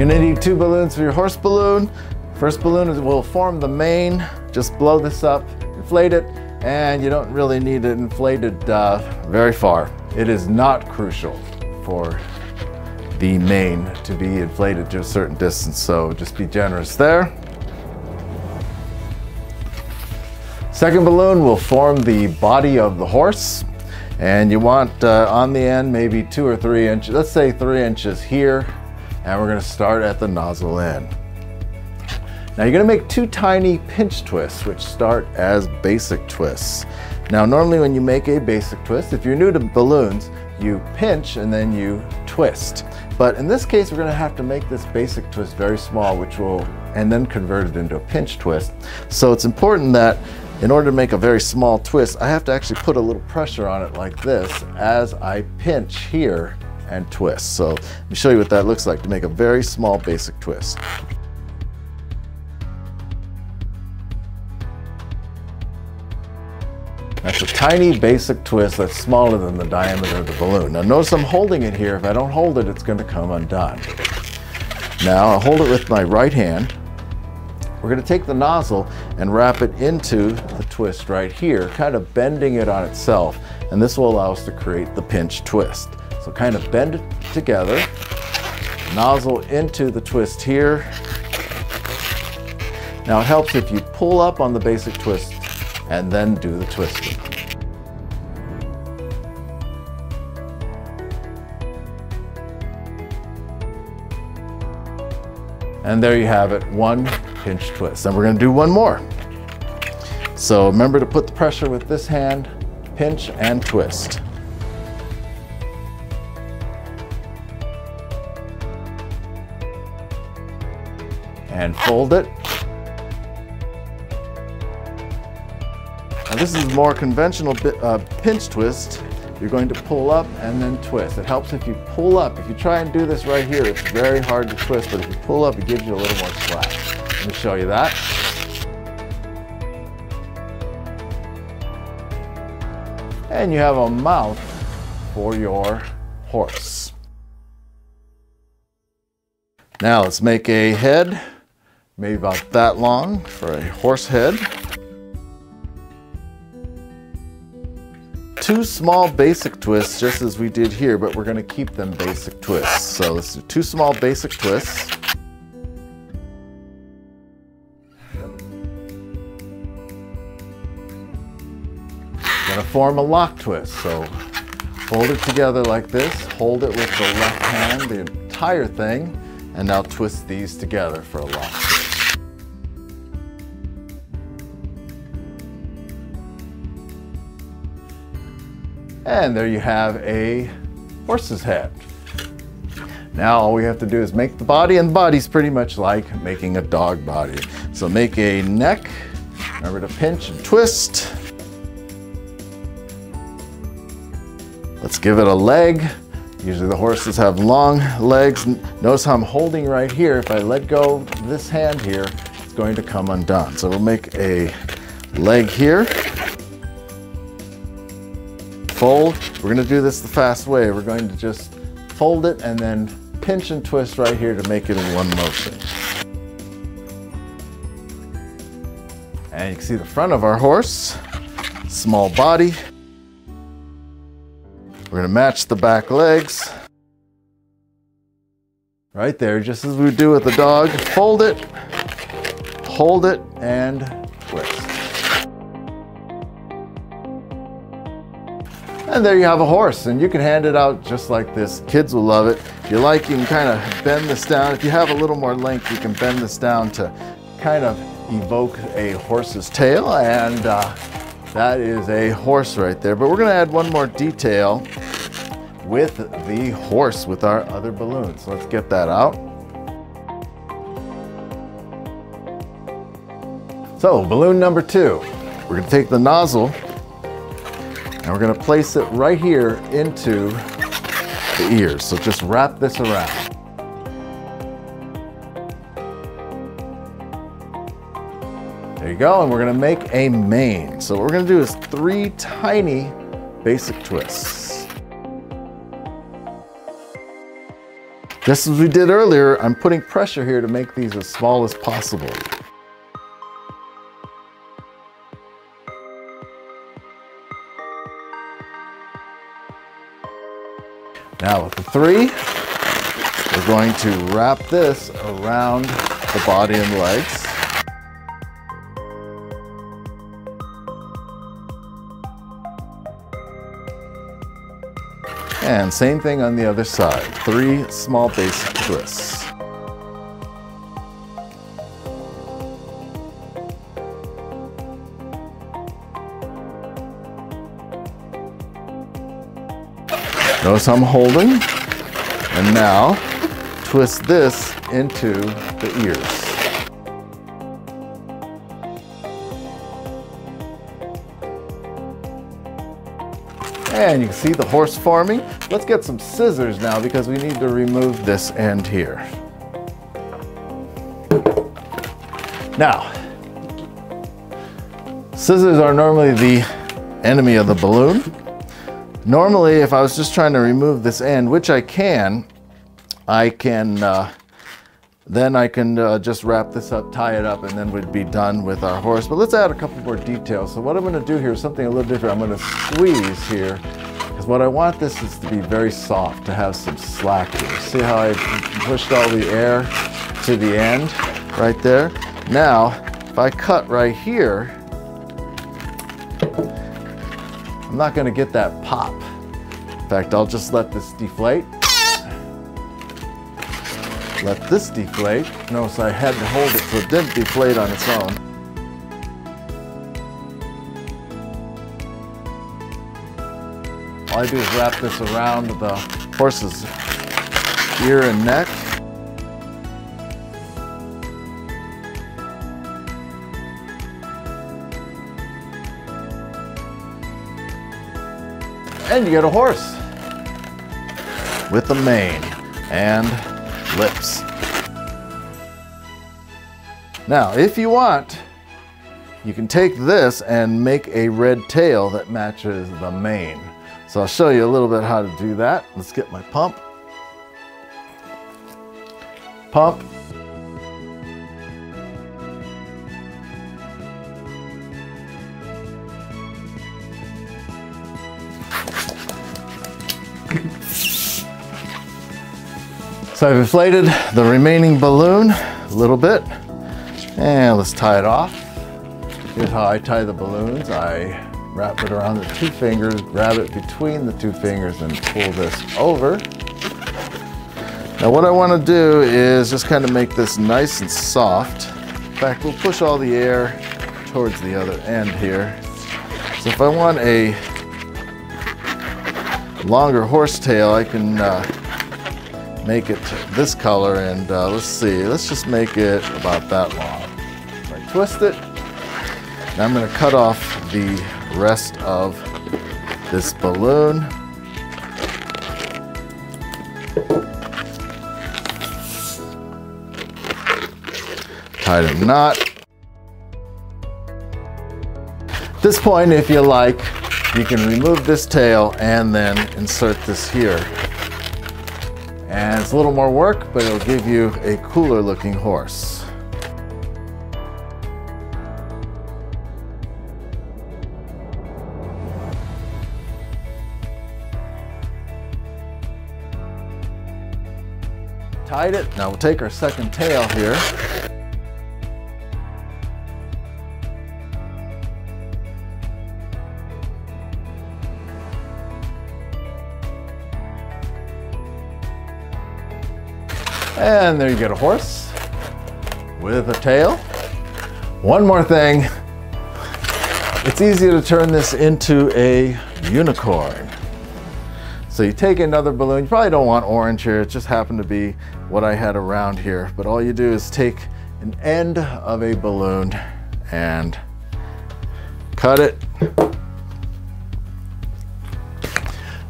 You need 2 balloons for your horse balloon. First balloon will form the main. Just blow this up, inflate it, and you don't really need it inflated very far. It is not crucial for the main to be inflated to a certain distance, so just be generous there. Second balloon will form the body of the horse, and you want on the end maybe 2 or 3 inches, let's say 3 inches here, and we're going to start at the nozzle end. Now you're going to make 2 tiny pinch twists, which start as basic twists. Now normally when you make a basic twist, if you're new to balloons, you pinch and then you twist. But in this case, we're going to have to make this basic twist very small, which will, and then convert it into a pinch twist. So it's important that in order to make a very small twist, I have to actually put a little pressure on it like this as I pinch here and twist. So let me show you what that looks like to make a very small basic twist. That's a tiny basic twist that's smaller than the diameter of the balloon. Now notice I'm holding it here. If I don't hold it, it's going to come undone. Now I'll hold it with my right hand. We're going to take the nozzle and wrap it into the twist right here, kind of bending it on itself. And this will allow us to create the pinch twist. So kind of bend it together, nozzle into the twist here. Now it helps if you pull up on the basic twist and then do the twisting. And there you have it, 1 pinch twist. And we're gonna do 1 more. So remember to put the pressure with this hand, pinch and twist. And fold it. Now this is more conventional pinch twist. You're going to pull up and then twist. It helps if you pull up. If you try and do this right here, it's very hard to twist, but if you pull up, it gives you a little more slack. Let me show you that. And you have a mouth for your horse. Now let's make a head, maybe about that long for a horse head. 2 small basic twists, just as we did here, but we're going to keep them basic twists. So let's do 2 small basic twists. We're going to form a lock twist. So fold it together like this, hold it with the left hand, the entire thing, and now twist these together for a lock twist. And there you have a horse's head. Now all we have to do is make the body, and the body's pretty much like making a dog body. So make a neck, remember to pinch and twist. Let's give it a leg. Usually the horses have long legs. Notice how I'm holding right here. If I let go of this hand here, it's going to come undone. So we'll make a leg here. Fold. We're going to do this the fast way. We're going to just fold it and then pinch and twist right here to make it in one motion. And you can see the front of our horse, small body. We're going to match the back legs. Right there, just as we do with the dog. Fold it, hold it, and twist. And there you have a horse, and you can hand it out just like this. Kids will love it. If you like, you can kind of bend this down. If you have a little more length, you can bend this down to kind of evoke a horse's tail, and that is a horse right there. But we're gonna add one more detail with the horse with our other balloons. So let's get that out. So balloon number 2, we're gonna take the nozzle and we're going to place it right here into the ears. So just wrap this around. There you go. And we're going to make a mane. So what we're going to do is 3 tiny basic twists. Just as we did earlier, I'm putting pressure here to make these as small as possible. Now with the 3, we're going to wrap this around the body and legs. And same thing on the other side, 3 small basic twists. Notice I'm holding, and now twist this into the ears. And you can see the horse forming. Let's get some scissors now because we need to remove this end here. Now, scissors are normally the enemy of the balloon. Normally, if I was just trying to remove this end, which I can just wrap this up, tie it up, and then we'd be done with our horse. But let's add a couple more details. So what I'm going to do here is something a little different. I'm going to squeeze here, because what I want this is to be very soft, to have some slack here. See how I pushed all the air to the end right there? Now, if I cut right here, I'm not going to get that pop. In fact, I'll just let this deflate. Let this deflate. Notice I had to hold it so it didn't deflate on its own. All I do is wrap this around the horse's ear and neck. And you get a horse with a mane and lips. Now, if you want, you can take this and make a red tail that matches the mane. So I'll show you a little bit how to do that. Let's get my pump. Pump. So I've inflated the remaining balloon a little bit, and let's tie it off. Here's how I tie the balloons. I wrap it around the 2 fingers, grab it between the 2 fingers, and pull this over. Now what I want to do is just kind of make this nice and soft. In fact, we'll push all the air towards the other end here. So if I want a longer horsetail, I can make it this color, and let's see, let's just make it about that long. So I twist it, and I'm going to cut off the rest of this balloon. Tie a knot. At this point, if you like, you can remove this tail and then insert this here. And it's a little more work, but it'll give you a cooler looking horse. Tied it. Now we'll take our second tail here. And there you get a horse with a tail. One more thing, it's easy to turn this into a unicorn. So you take another balloon, you probably don't want orange here, it just happened to be what I had around here. But all you do is take an end of a balloon and cut it.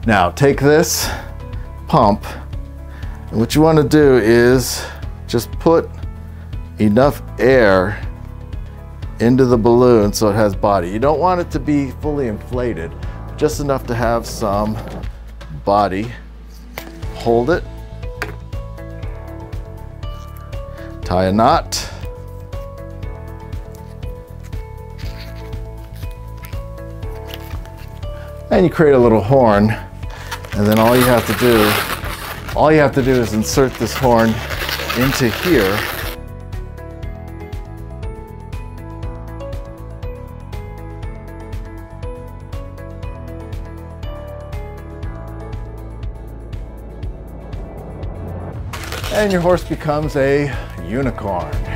Now take this pump. And what you want to do is just put enough air into the balloon so it has body. You don't want it to be fully inflated, just enough to have some body. Hold it, Tie a knot. And you create a little horn, and then all you have to do is insert this horn into here. And your horse becomes a unicorn.